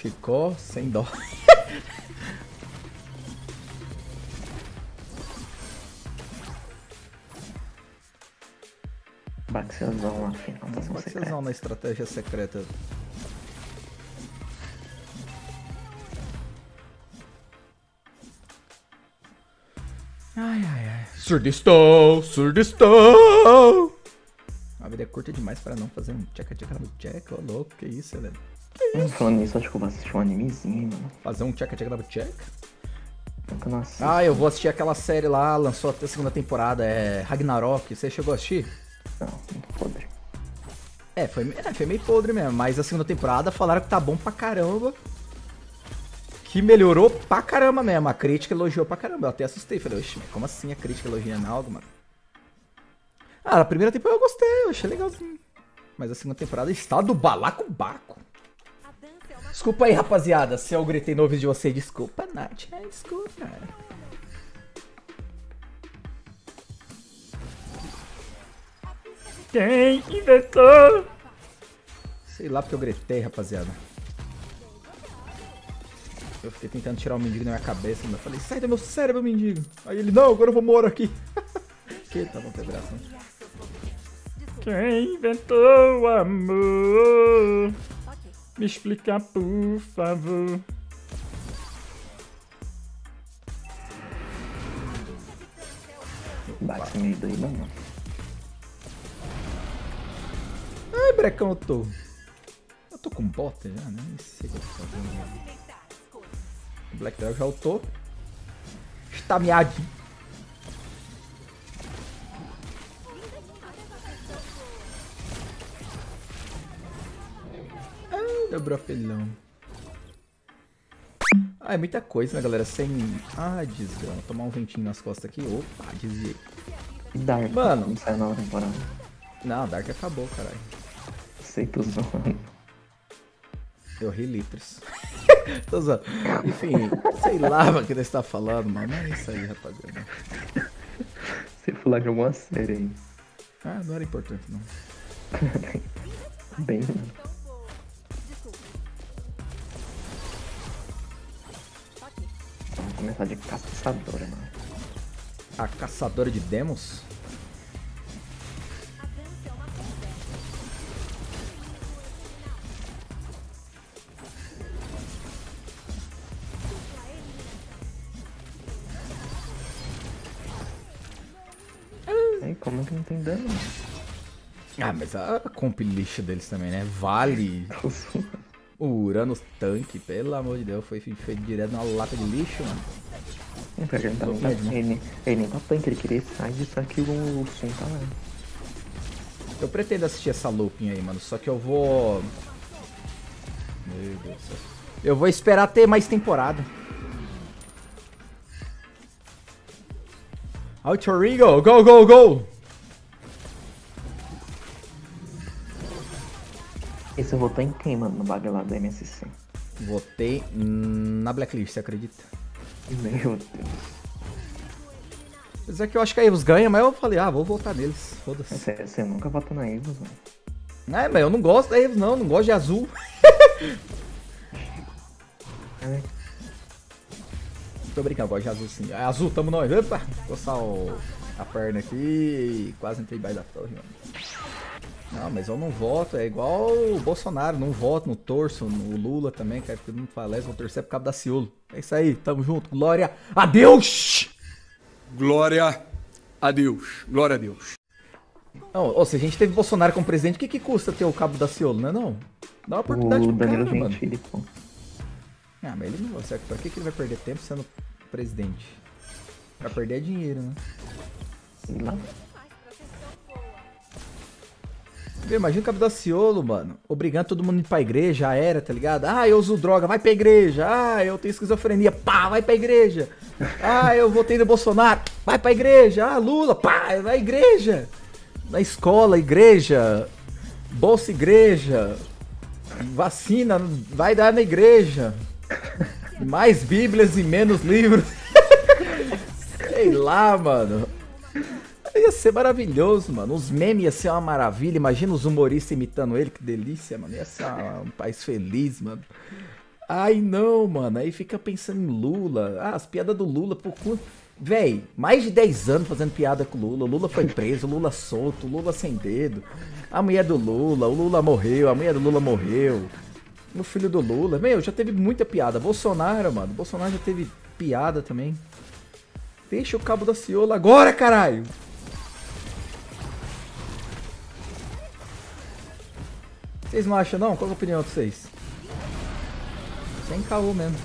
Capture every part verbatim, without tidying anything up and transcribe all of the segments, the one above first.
Chicó sem dó. Baxezão na finalização secreta. Baxezão na estratégia secreta. Ai, ai, ai. Surdo estou, surdo estou. A vida é curta demais para não fazer um tchaca-tchaca no tchaca. Ô, louco, que isso, Helena? Que isso? Falando nisso, acho que eu vou assistir um animezinho, mano. Fazer um tchaca-tchaca no tchaca? Ah, eu vou assistir aquela série lá, lançou até a segunda temporada, é Ragnarok. Você chegou a assistir? Não, muito podre. É foi, é, foi meio podre mesmo, mas a segunda temporada falaram que tá bom pra caramba. Que melhorou pra caramba mesmo, a crítica elogiou pra caramba. Eu até assustei, falei, oxe, mas como assim a crítica elogiando algo, mano? Ah, a primeira temporada eu gostei, eu achei legalzinho. Mas a segunda temporada está do balacobaco. Desculpa aí, rapaziada, se eu gritei no ouvido de você, desculpa, Nath, é, desculpa. Quem inventou? Sei lá porque eu gritei, rapaziada. Eu fiquei tentando tirar o mendigo da minha cabeça, mas eu falei, sai do meu cérebro, mendigo. Aí ele, não, agora eu vou morar aqui. Que tá bom, pedraça. Quem inventou o amor? Me explica, por favor. Bate meio doido, mano. Ai, brecão, eu tô. Eu tô com bota já, né? Nem sei o que eu tô fazendo. Black Dragon já ultou. Está miado. Dobrou a pelão. Ah, é muita coisa, né, galera? Sem... Ah, desgrama. Tomar um ventinho nas costas aqui. Opa, desviei. Dark. Mano. Não saiu nova temporada. Não, Dark acabou, caralho. Sei que tô zoando. Eu ri litros. Tô zoando. Enfim, sei lá o que você tá falando, mano. Não é isso aí, rapaziada. Você falou de alguma série aí. Ah, não era importante, não. Bem, mano. Começar de caçadora, mano. A caçadora de demos? Ai, como que não tem dano? Ah, mas a comp lixo deles também, né? Vale. O Uranus tanque, pelo amor de Deus, foi feito direto na lata de lixo, mano. Ele, tá, ele, ele nem tá tanque, ele queria sair, só que o Sim tá lá. Eu pretendo assistir essa looping aí, mano, só que eu vou... Meu Deus do céu. Eu vou esperar ter mais temporada. Altorigo, go, go, go! Esse eu votou em quem, mano, no bagulho lá do M S C? Votei na Blacklist, você acredita? Meu Deus. Mas é que eu acho que a Evos ganha, mas eu falei, ah, vou votar neles, foda-se. Você, você nunca votou na Evos, mano. Não, mas eu não gosto da Evos, não, eu não gosto de azul. É. Tô brincando, eu gosto de azul sim. É azul, tamo nós. Opa, vou coçar o... a perna aqui e quase entrei embaixo da torre, mano. Não, mas eu não voto, é igual o Bolsonaro, não voto, não torço, no Lula também, cara, porque não falece, vou torcer por causa da Daciolo. É isso aí, tamo junto, glória a Deus! Glória a Deus, glória a Deus. Não, ou, se a gente teve Bolsonaro como presidente, o que que custa ter o cabo da Daciolo, né não? Dá uma oportunidade pro cara, mano. Ah, mas ele não vai, certo? Pra que que ele vai perder tempo sendo presidente? Pra perder dinheiro, né? Sei lá. Imagina o cabo Daciolo, mano, obrigando todo mundo a ir pra igreja, já era, tá ligado? Ah, eu uso droga, vai pra igreja. Ah, eu tenho esquizofrenia, pá, vai pra igreja. Ah, eu votei no Bolsonaro, vai pra igreja. Ah, Lula, pá, vai pra igreja. Na escola, igreja, bolsa igreja, vacina, vai dar na igreja. Mais bíblias e menos livros. Sei lá, mano. Ia ser maravilhoso, mano. Os memes ia ser uma maravilha. Imagina os humoristas imitando ele, que delícia, mano. Ia ser um país feliz, mano. Ai, não, mano. Aí fica pensando em Lula. Ah, as piadas do Lula por conta... Véi, mais de dez anos fazendo piada com o Lula. O Lula foi preso, o Lula solto, o Lula sem dedo. A mulher do Lula, o Lula morreu, a mulher do Lula morreu. O filho do Lula. Meu, já teve muita piada. Bolsonaro, mano. Bolsonaro já teve piada também. Deixa o cabo da Daciolo agora, caralho! Vocês não acham, não? Qual a opinião de vocês? Sem caô mesmo.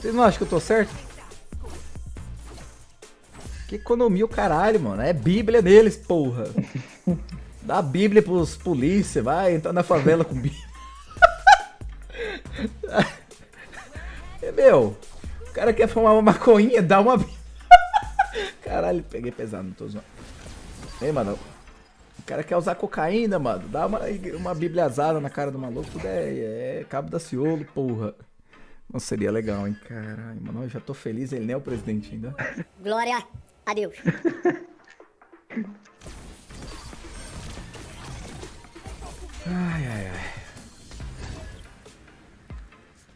Vocês não acham que eu tô certo? Que economia o caralho, mano. É bíblia neles, porra. Dá bíblia pros polícia, vai entrar na favela com bíblia. É, meu, o cara quer fumar uma maconhinha, dá uma... Caralho, peguei pesado, não tô zoando. Ei, mano, o cara quer usar cocaína, mano. Dá uma, uma bibliazada na cara do maluco, tudo é, é cabo da Daciolo, porra. Não seria legal, hein? Caralho, mano, eu já tô feliz, ele nem é o presidente ainda. Glória a Deus. Ai, ai, ai.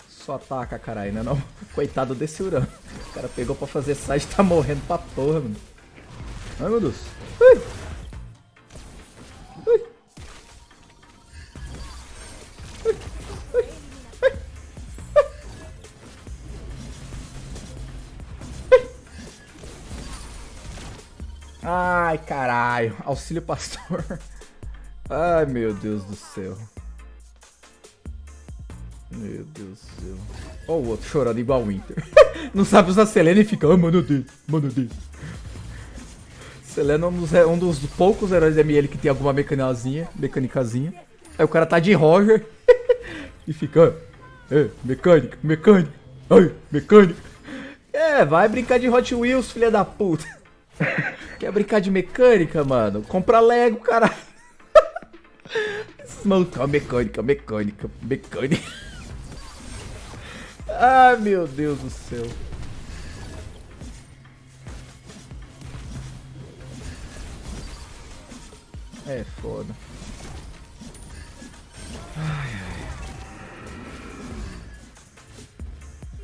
Só ataca, caralho, né? Não, coitado desse urano. O cara pegou pra fazer side e tá morrendo pra porra, mano. Ai, meu Deus. Ui. Ui. Ui. Ui. Ui. Ui. Ai, caralho. Auxílio pastor. Ai, meu Deus do céu. Meu Deus do céu. Olha o outro chorando igual o Winter. Não sabe usar Selena e fica... Oh, mano, Deus. Mano, Deus. Selena é um dos, um dos poucos heróis de M L que tem alguma mecanicazinha. Mecânicazinha. Aí o cara tá de Roger. E fica... Oh, mecânica, mecânica. Ai, mecânica. É, vai brincar de Hot Wheels, filha da puta. Quer brincar de mecânica, mano? Compra Lego, caralho. Esses malucos... Oh, mecânica, mecânica, mecânica. Ai, meu Deus do céu. É foda. Ai,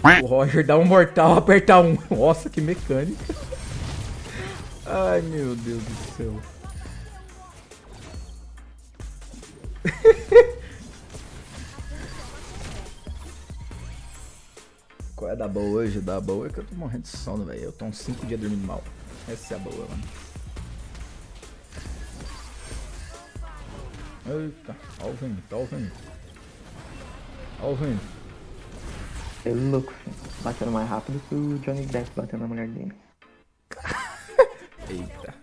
ai. O Roger dá um mortal, apertar um. Nossa, que mecânica. Ai, meu Deus do céu. Qual é da boa hoje? Da boa é que eu tô morrendo de sono, velho. Eu tô uns cinco dias dormindo mal. Essa é a boa, mano. Eita, ó o vento, ó o vento. Ó o vento. É louco, filho. Batendo mais rápido que o Johnny Depp batendo na mulher dele. Eita.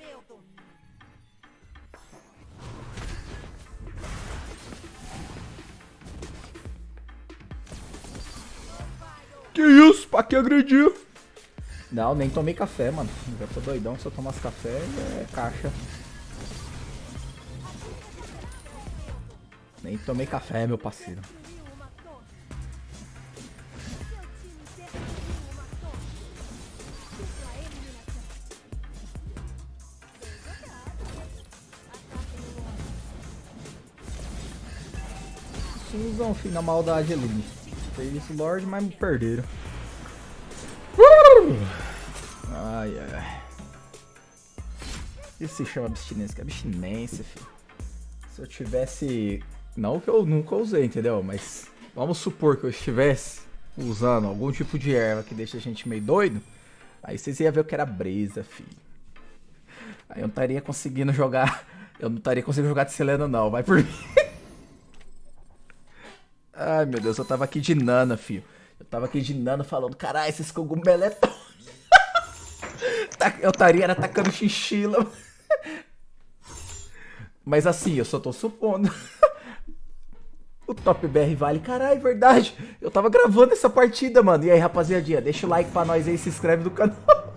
Que isso? Pra que agredir? Não, nem tomei café, mano. Já tô doidão, se eu tomasse café é caixa. Nem tomei café, meu parceiro. Suzão, filho, na maldade ali. Fez isso, Lorde, mas me perderam. Ai, ai. Isso se chama abstinência, que é abstinência, filho. Se eu tivesse... Não que eu nunca usei, entendeu? Mas vamos supor que eu estivesse usando algum tipo de erva que deixa a gente meio doido. Aí vocês iam ver o que era brisa, filho. Aí eu não estaria conseguindo jogar... Eu não estaria conseguindo jogar de Selena, não. Vai por mim. Ai, meu Deus, eu tava aqui de nana, filho. Eu tava aqui de nana falando, caralho, esses cogumelos é top. Eu estaria era atacando chinchila. Mas assim, eu só tô supondo. O Top B R vale, caralho, verdade. Eu tava gravando essa partida, mano. E aí, rapaziadinha, deixa o like pra nós aí, se inscreve no canal.